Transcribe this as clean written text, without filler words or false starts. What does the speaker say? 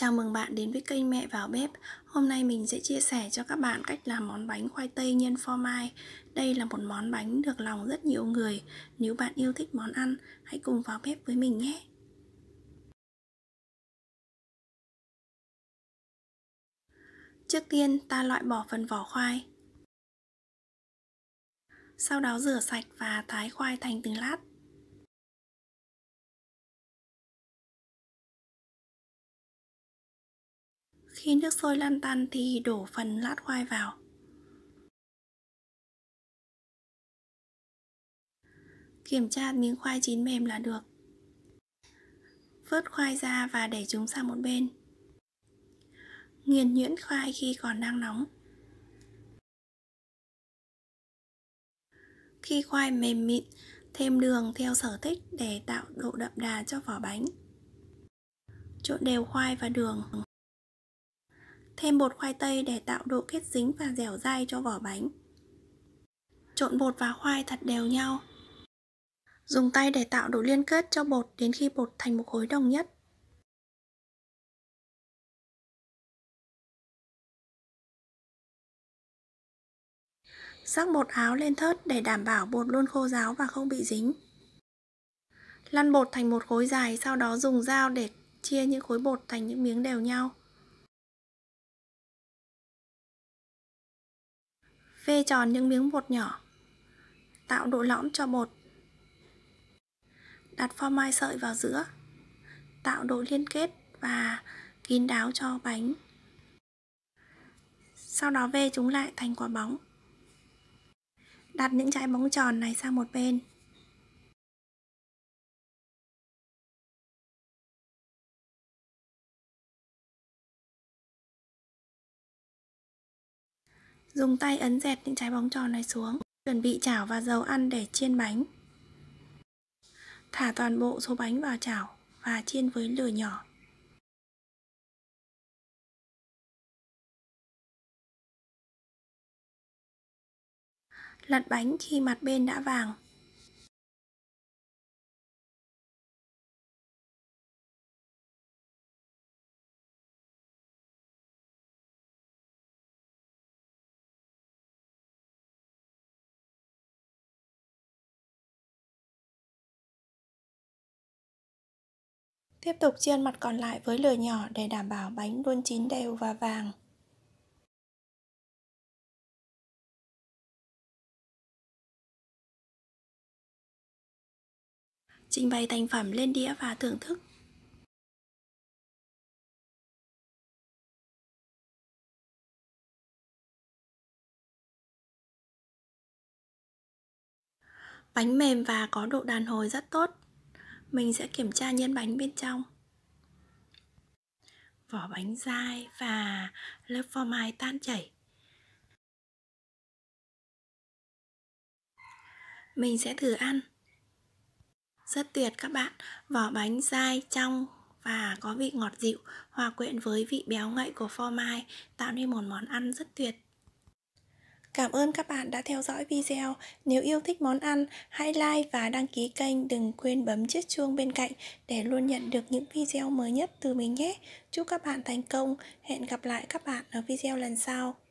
Chào mừng bạn đến với kênh Mẹ Vào Bếp. Hôm nay mình sẽ chia sẻ cho các bạn cách làm món bánh khoai tây nhân phô mai. Đây là một món bánh được lòng rất nhiều người. Nếu bạn yêu thích món ăn, hãy cùng vào bếp với mình nhé. Trước tiên ta loại bỏ phần vỏ khoai. Sau đó rửa sạch và thái khoai thành từng lát. Khi nước sôi lăn tăn thì đổ phần lát khoai vào. Kiểm tra miếng khoai chín mềm là được. Vớt khoai ra và để chúng sang một bên. Nghiền nhuyễn khoai khi còn đang nóng. Khi khoai mềm mịn, thêm đường theo sở thích để tạo độ đậm đà cho vỏ bánh. Trộn đều khoai và đường. Thêm bột khoai tây để tạo độ kết dính và dẻo dai cho vỏ bánh. Trộn bột và khoai thật đều nhau. Dùng tay để tạo độ liên kết cho bột đến khi bột thành một khối đồng nhất. Rắc bột áo lên thớt để đảm bảo bột luôn khô ráo và không bị dính. Lăn bột thành một khối dài, sau đó dùng dao để chia những khối bột thành những miếng đều nhau. Vê tròn những miếng bột nhỏ, tạo độ lõm cho bột. Đặt phô mai sợi vào giữa, tạo độ liên kết và kín đáo cho bánh. Sau đó vê chúng lại thành quả bóng. Đặt những trái bóng tròn này sang một bên. Dùng tay ấn dẹt những trái bóng tròn này xuống. Chuẩn bị chảo và dầu ăn để chiên bánh. Thả toàn bộ số bánh vào chảo và chiên với lửa nhỏ. Lật bánh khi mặt bên đã vàng. Tiếp tục chiên mặt còn lại với lửa nhỏ để đảm bảo bánh luôn chín đều và vàng. Trình bày thành phẩm lên đĩa và thưởng thức. Bánh mềm và có độ đàn hồi rất tốt. Mình sẽ kiểm tra nhân bánh bên trong. Vỏ bánh dai và lớp phô mai tan chảy. Mình sẽ thử ăn. Rất tuyệt các bạn, vỏ bánh dai, trong và có vị ngọt dịu, hòa quyện với vị béo ngậy của phô mai, tạo nên một món ăn rất tuyệt. Cảm ơn các bạn đã theo dõi video. Nếu yêu thích món ăn, hãy like và đăng ký kênh. Đừng quên bấm chiếc chuông bên cạnh để luôn nhận được những video mới nhất từ mình nhé. Chúc các bạn thành công. Hẹn gặp lại các bạn ở video lần sau.